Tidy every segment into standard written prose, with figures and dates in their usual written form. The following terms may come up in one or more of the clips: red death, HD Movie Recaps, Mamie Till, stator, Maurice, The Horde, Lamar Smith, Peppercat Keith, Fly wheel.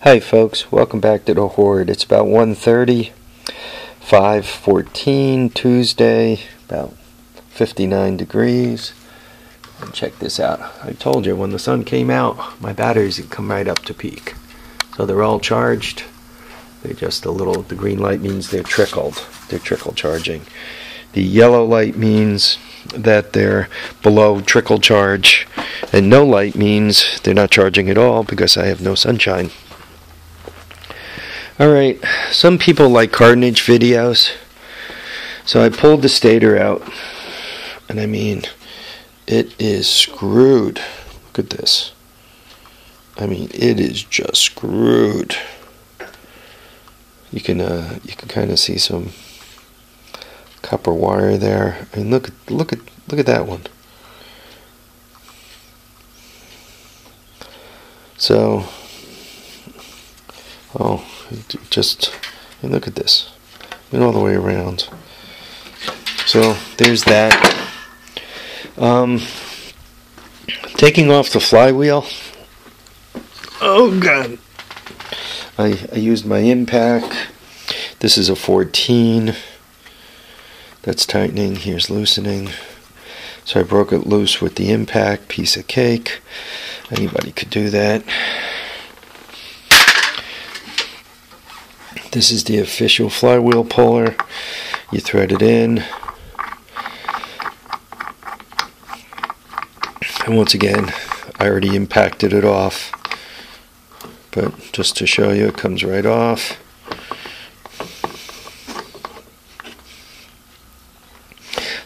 Hi folks, welcome back to The Horde. It's about 1:30, 5:14, Tuesday, about 59 degrees. And check this out. I told you when the sun came out, my batteries had come right up to peak. So they're all charged. They're just a little, the green light means they're trickled. They're trickle charging. The yellow light means that they're below trickle charge. And no light means they're not charging at all because I have no sunshine. Alright, some people like carnage videos, so I pulled the stator out, and I mean, it is screwed. Look at this. I mean, it is just screwed. You can kind of see some copper wire there, and look at that one. So, oh. Just, and look at this, and all the way around. So there's that. Taking off the flywheel. Oh God! I used my impact. This is a 14. That's tightening. Here's loosening. So I broke it loose with the impact. Piece of cake. Anybody could do that. This is the official flywheel puller. You thread it in. And once again, I already impacted it off. But just to show you, it comes right off.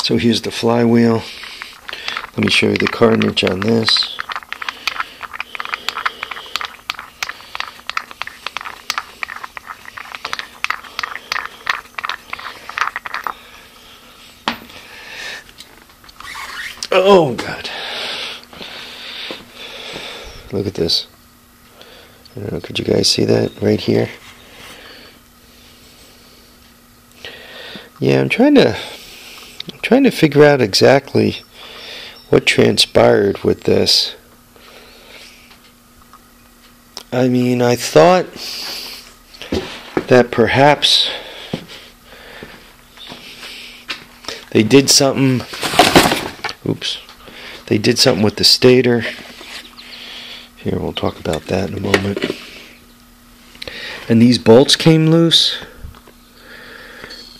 So here's the flywheel. Let me show you the carnage on this. Oh God! Look at this. I don't know, could you guys see that right here? Yeah, I'm trying to figure out exactly what transpired with this. I mean, I thought that perhaps they did something. Oops. They did something with the stator. Here, we'll talk about that in a moment. And these bolts came loose.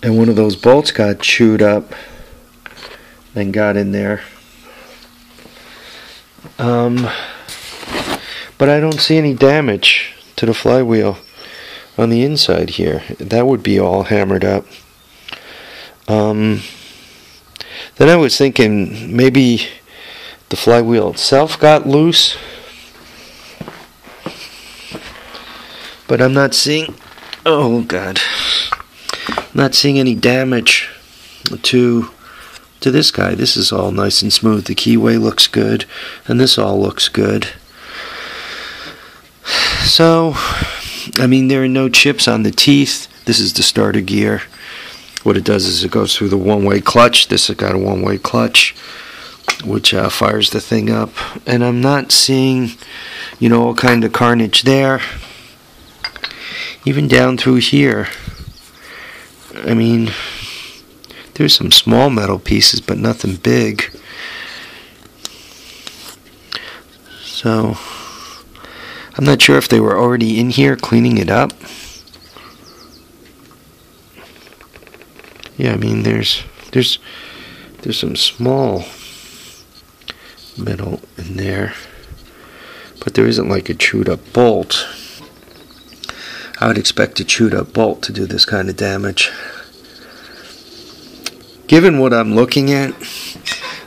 And one of those bolts got chewed up and got in there. But I don't see any damage to the flywheel on the inside here. That would be all hammered up. Then I was thinking maybe the flywheel itself got loose, but I'm not seeing, oh God, I'm not seeing any damage to this guy. This is all nice and smooth. The keyway looks good, and this all looks good. So, I mean, there are no chips on the teeth. This is the starter gear. What it does is it goes through the one-way clutch. This has got a one-way clutch, which fires the thing up. And I'm not seeing, you know, all kind of carnage there. Even down through here. I mean, there's some small metal pieces, but nothing big. So, I'm not sure if they were already in here cleaning it up. Yeah, I mean, there's some small metal in there, but there isn't like a chewed up bolt. I would expect a chewed up bolt to do this kind of damage. Given what I'm looking at,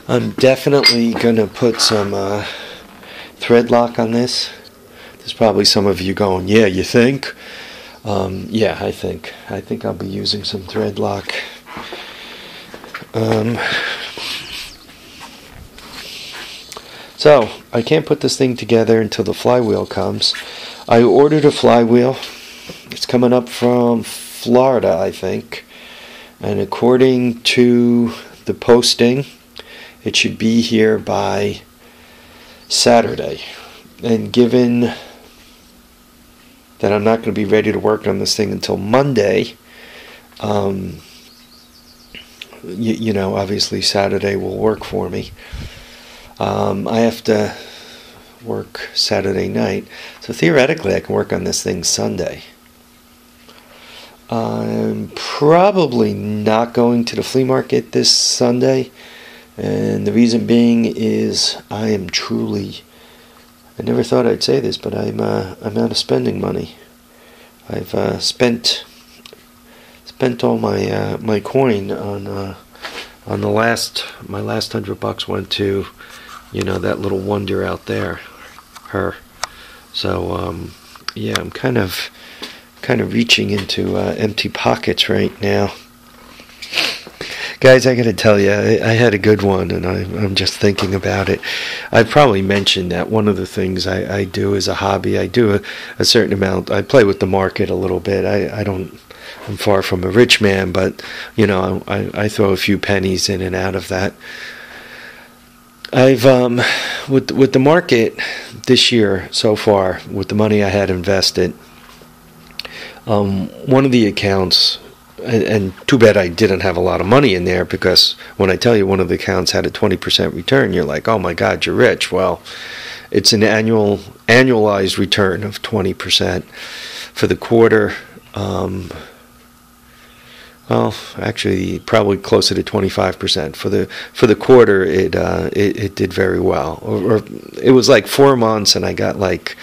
I'm definitely gonna put some thread lock on this. There's probably some of you going, yeah, you think? Yeah, I think I'll be using some thread lock. So I can't put this thing together until the flywheel comes. I ordered a flywheel. It's coming up from Florida, I think, and according to the posting, it should be here by Saturday. And given that I'm not going to be ready to work on this thing until Monday. You know, obviously Saturday will work for me. I have to work Saturday night, so theoretically I can work on this thing Sunday. I'm probably not going to the flea market this Sunday, and the reason being is I am truly, I never thought I'd say this, but I'm out of spending money. I've spent all my my coin on the last, my last $100 went to, you know, that little wonder out there, her. So yeah, I'm kind of reaching into empty pockets right now, guys. I gotta tell you, I had a good one, and I'm just thinking about it. I probably mentioned that one of the things I do as a hobby, I do a certain amount, I play with the market a little bit. I'm far from a rich man, but you know, I throw a few pennies in and out of that. I've with the market this year so far, with the money I had invested, one of the accounts, and too bad I didn't have a lot of money in there, because when I tell you one of the accounts had a 20% return, you're like, oh my God, you're rich. Well, it's an annualized return of 20% for the quarter. Well, actually, probably closer to 25% for the quarter. It did very well. Or it was like 4 months, and I got like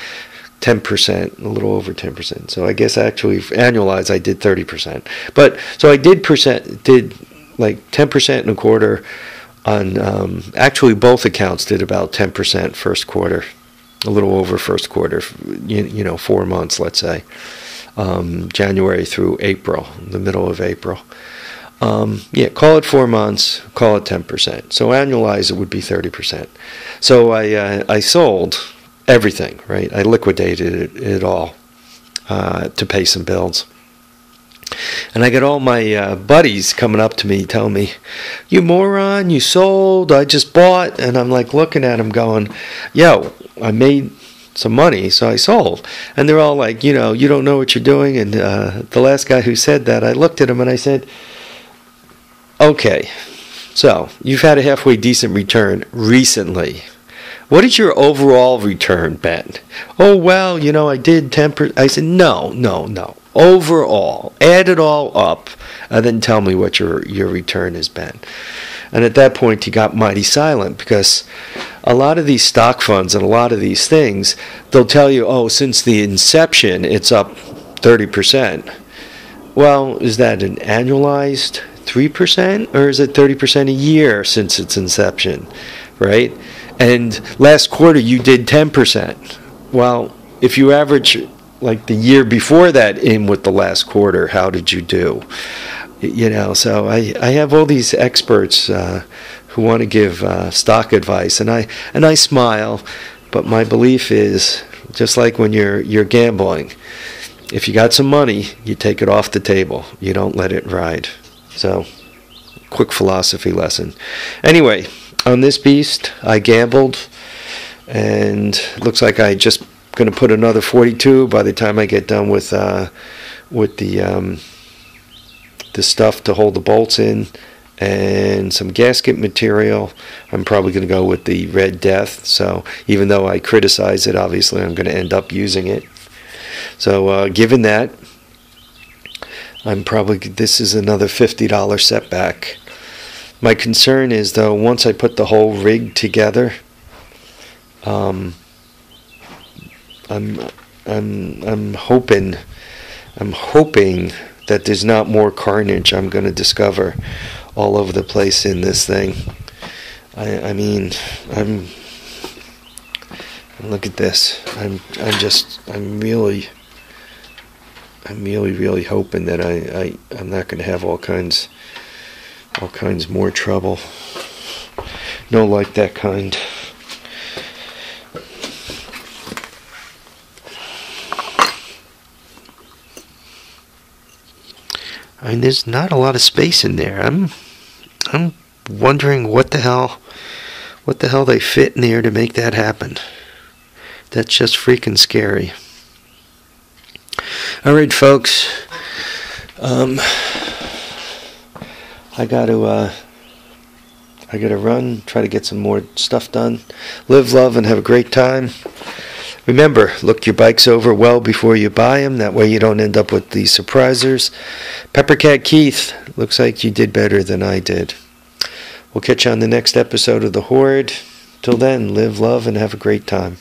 10%, a little over 10%. So I guess actually annualized, I did 30%. But so I did like 10% in a quarter on actually both accounts did about 10% first quarter, a little over first quarter. You know, 4 months, let's say. January through April, the middle of April. Yeah, call it 4 months, call it 10%. So annualized, it would be 30%. So I sold everything, right? I liquidated it all to pay some bills. And I got all my buddies coming up to me telling me, you moron, you sold, I just bought. And I'm like looking at them going, yo, I made some money, so I sold. And they're all like, you know, you don't know what you're doing. And the last guy who said that, I looked at him and I said, okay, so you've had a halfway decent return recently. What is your overall return been? Oh, well, you know, I did 10%. I said, no. Overall, add it all up, and then tell me what your return has been. And at that point, he got mighty silent, because a lot of these stock funds and a lot of these things, they'll tell you, oh, since the inception, it's up 30%. Well, is that an annualized 3%, or is it 30% a year since its inception, right? And last quarter, you did 10%. Well, if you average like the year before that in with the last quarter, how did you do? You know, so I have all these experts who want to give stock advice, and I smile, but my belief is, just like when you're gambling, if you got some money, you take it off the table, you don't let it ride. So, quick philosophy lesson. Anyway, on this beast, I gambled, and it looks like I just going to put another 42 by the time I get done with the stuff to hold the bolts in, and some gasket material. I'm probably going to go with the Red Death, so even though I criticize it, obviously I'm going to end up using it. So given that, I'm probably, this is another $50 setback. My concern is, though, once I put the whole rig together, I'm hoping that there's not more carnage I'm going to discover all over the place in this thing. I mean, I'm, look at this. I'm really hoping that I'm not going to have all kinds more trouble. No, like that kind. I mean, there's not a lot of space in there. I'm wondering what the hell they fit in there to make that happen. That's just freaking scary. Alright folks, I gotta run, try to get some more stuff done. Live, love, and have a great time. Remember, look your bikes over well before you buy them. That way you don't end up with these surprisers. Peppercat Keith, looks like you did better than I did. We'll catch you on the next episode of The Horde. Till then, live, love, and have a great time.